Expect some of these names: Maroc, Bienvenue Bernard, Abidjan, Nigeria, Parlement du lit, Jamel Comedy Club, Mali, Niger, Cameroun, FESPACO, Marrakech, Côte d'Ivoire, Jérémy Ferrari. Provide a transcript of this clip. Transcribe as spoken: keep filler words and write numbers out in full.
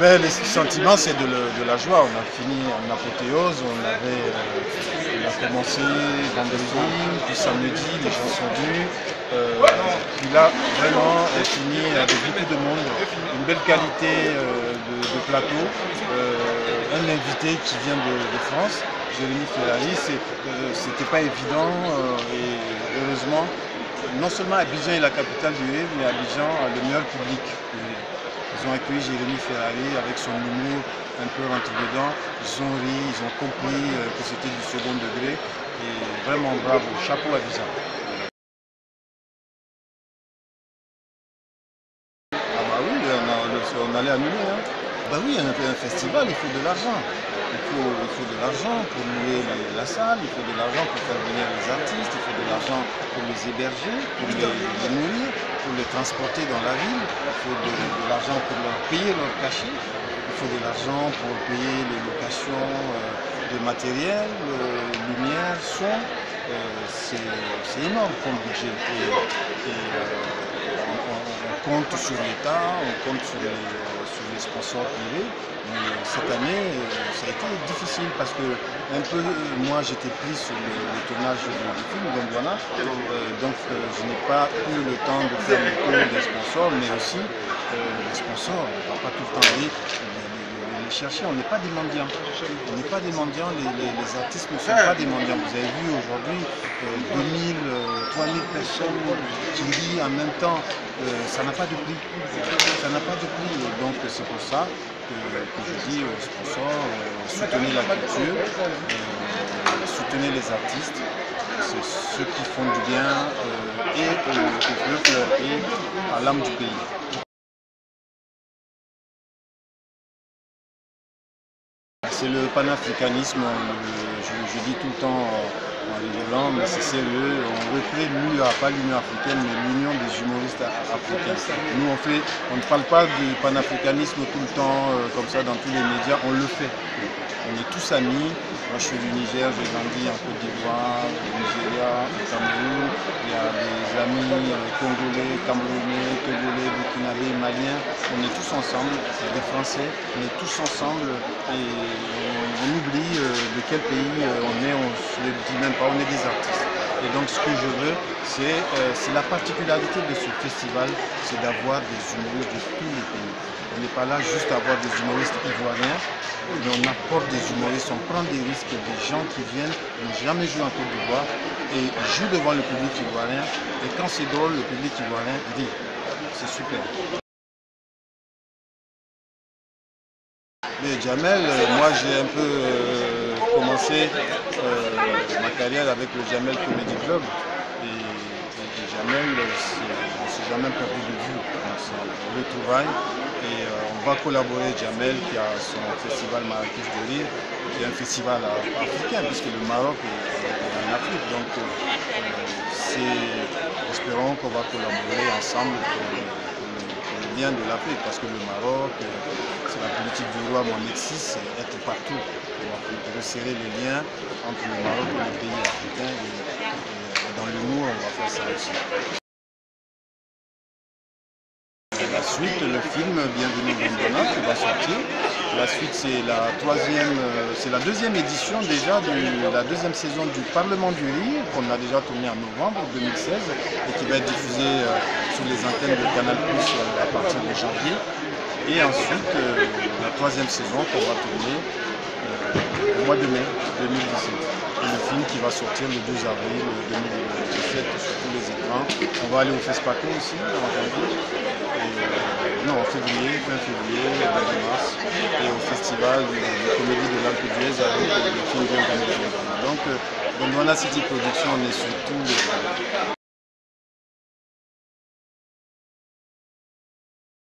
Ben, les sentiments, c'est de, de la joie. On a fini en apothéose, on avait euh, on a commencé vendredi, puis samedi, les gens sont venus. Euh, puis là, vraiment, on a fini avec beaucoup de monde, une belle qualité euh, de, de plateau. Euh, un invité qui vient de, de France, Jérémy Ferrari, c'était euh, pas évident euh, et heureusement, non seulement Abidjan est la capitale du rêve, mais Abidjan a le meilleur public. Ils ont accueilli Jérémy Ferrari avec son humour un peu rentré dedans. Ils ont ri, ils ont compris que c'était du second degré. Et vraiment bravo, chapeau à Abidjan. Ah bah oui, on, a, on allait annuler. Hein. Bah oui, on a fait un festival, il faut de l'argent. Il faut, il faut de l'argent pour louer la salle, il faut de l'argent pour faire venir les artistes, il faut de l'argent pour les héberger, pour les, les nourrir, pour les transporter dans la ville, il faut de, de l'argent pour leur payer leur cachet, il faut de l'argent pour payer les locations euh, de matériel, euh, lumière, son. Euh, C'est énorme comme budget. Et, et, euh, on, on compte sur l'État, on compte sur les, sur les sponsors privés. Cette année, ça a été difficile parce que un peu, moi j'étais pris sur le, le tournage du film, donc voilà, euh, donc euh, je n'ai pas eu le temps de faire le tour des sponsors, mais aussi euh, les sponsors, on ne va pas tout le temps aller les, les, les chercher, on n'est pas des mendiants, on n'est pas des mendiants, les, les, les artistes ne sont pas des mendiants. Vous avez vu aujourd'hui euh, deux mille, trois mille personnes qui rient en même temps, euh, ça n'a pas de prix, ça n'a pas de prix, donc c'est pour ça. Que, que je dis aux sponsors, euh, soutenez la culture, euh, soutenez les artistes, c'est ceux qui font du bien euh, et au euh, peuple et à l'âme du pays. C'est le panafricanisme, le, je, je dis tout le temps en rigolant, mais c'est sérieux, on recrée l'U A, pas l'Union africaine, mais l'Union des humoristes africains. Nous on fait, on ne parle pas du panafricanisme tout le temps, euh, comme ça dans tous les médias, on le fait. On est tous amis, moi je suis du Niger, j'ai grandi en Côte d'Ivoire, au Nigeria, au Cameroun, il y a des amis euh, congolais, camerounais, togolais, burkinabé, maliens, on est tous ensemble, c'est des Français, on est tous ensemble et on, on oublie euh, de quel pays euh, on est, on se le dit même pas, on est des artistes. Et donc ce que je veux, c'est euh, la particularité de ce festival, c'est d'avoir des humoristes de tous les pays. On n'est pas là juste à avoir des humoristes ivoiriens, mais on apporte des humoristes, on prend des risques, des gens qui viennent, n'ont jamais joué en Côte d'Ivoire, et ils jouent devant le public ivoirien, et quand c'est drôle, le public ivoirien dit, c'est super. Mais Jamel, euh, moi j'ai un peu euh, commencé euh, ma carrière avec le Jamel Comedy Club, et, et, et Jamel, euh, on ne s'est jamais perdu de vue, on le trouvaille. Et euh, on va collaborer Jamel qui a son festival Marrakech de rire, qui est un festival africain puisque le Maroc est, est en Afrique. Donc euh, espérons qu'on va collaborer ensemble pour, pour, pour le bien de l'Afrique parce que le Maroc, euh, c'est la politique du roi mon exis, c'est être partout. On va resserrer les liens entre le Maroc et les pays africains et, et dans l'humour on va faire ça aussi. La suite, le film Bienvenue Bernard qui va sortir. La suite, c'est la troisième, c'est la deuxième édition déjà de la deuxième saison du Parlement du lit qu'on a déjà tourné en novembre deux mille seize et qui va être diffusée sur les antennes de Canal plus à partir de janvier. Et ensuite, la troisième saison qu'on va tourner au mois de mai deux mille dix-sept. Le film qui va sortir le douze avril deux mille dix-sept sur tous les écrans. On va aller au FESPACO aussi, en janvier. Euh, non, en février, fin février, mars. Et au festival de, de comédie de l'Alpe d'Huez avec le film Bienvenue Bernard. Donc, euh, dans la City Production, on est sur tous les écrans.